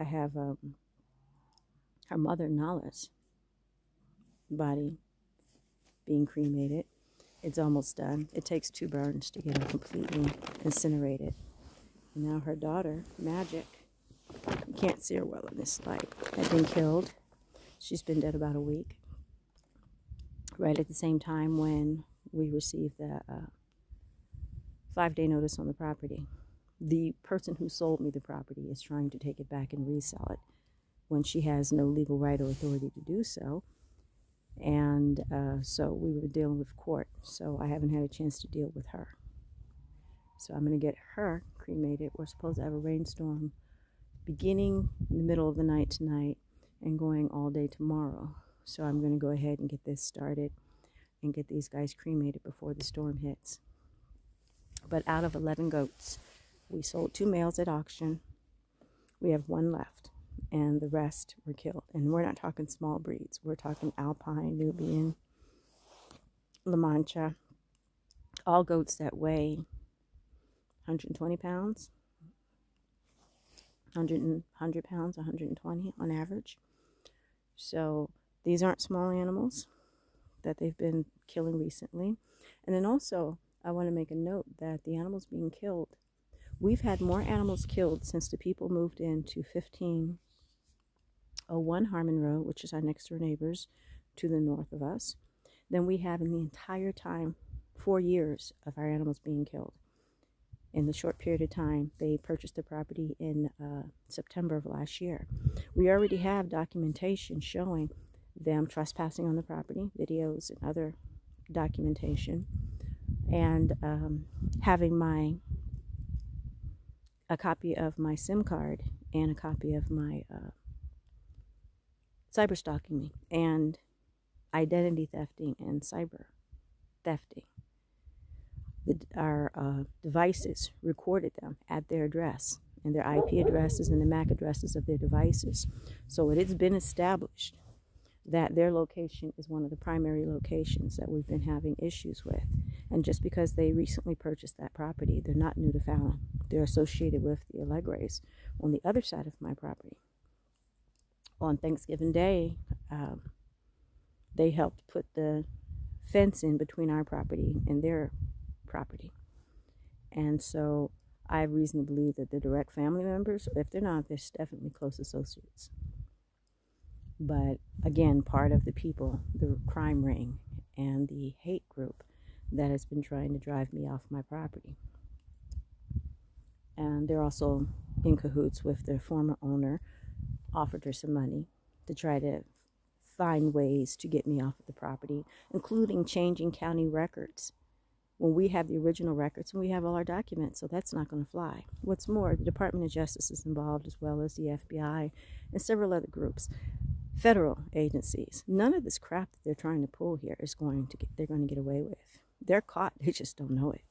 I have her mother, Nala's body being cremated. It's almost done. It takes 2 burns to get her completely incinerated. And now her daughter, Magic, you can't see her well in this light, has been killed. She's been dead about a week. Right at the same time when we received the 5-day notice on the property. The person who sold me the property is trying to take it back and resell it when she has no legal right or authority to do so. And so we were dealing with court, so I haven't had a chance to deal with her. So I'm going to get her cremated. We're supposed to have a rainstorm beginning in the middle of the night tonight and going all day tomorrow. So I'm going to go ahead and get this started and get these guys cremated before the storm hits. But out of 11 goats, we sold 2 males at auction. We have 1 left, and the rest were killed. And we're not talking small breeds. We're talking Alpine, Nubian, La Mancha. All goats that weigh 120 pounds, 100 pounds, 120 on average. So these aren't small animals that they've been killing recently. And then also, I want to make a note that the animals being killed, we've had more animals killed since the people moved into 1501 Harmon Road, which is our next door neighbors to the north of us, than we have in the entire time, 4 years of our animals being killed. In the short period of time, they purchased the property in September of last year. We already have documentation showing them trespassing on the property, videos and other documentation, and having a copy of my SIM card and a copy of my cyber stalking me and identity thefting and cyber thefting. Our devices recorded them at their address and their IP addresses and the MAC addresses of their devices. So it's been established that their location is one of the primary locations that we've been having issues with. And just because they recently purchased that property, they're not new to Fallon. They're associated with the Allegres on the other side of my property. On Thanksgiving Day, they helped put the fence in between our property and their property. And so I have reason to believe that they're direct family members. If they're not, they're definitely close associates. But again, part of the people, the crime ring, and the hate group that has been trying to drive me off my property. And they're also in cahoots with their former owner, offered her some money to try to find ways to get me off of the property, including changing county records when we have the original records and we have all our documents, so that's not going to fly. What's more, the Department of Justice is involved, as well as the FBI and several other groups. Federal agencies. None of this crap that they're trying to pull here is going to get, they're going to get away with. They're caught. They just don't know it.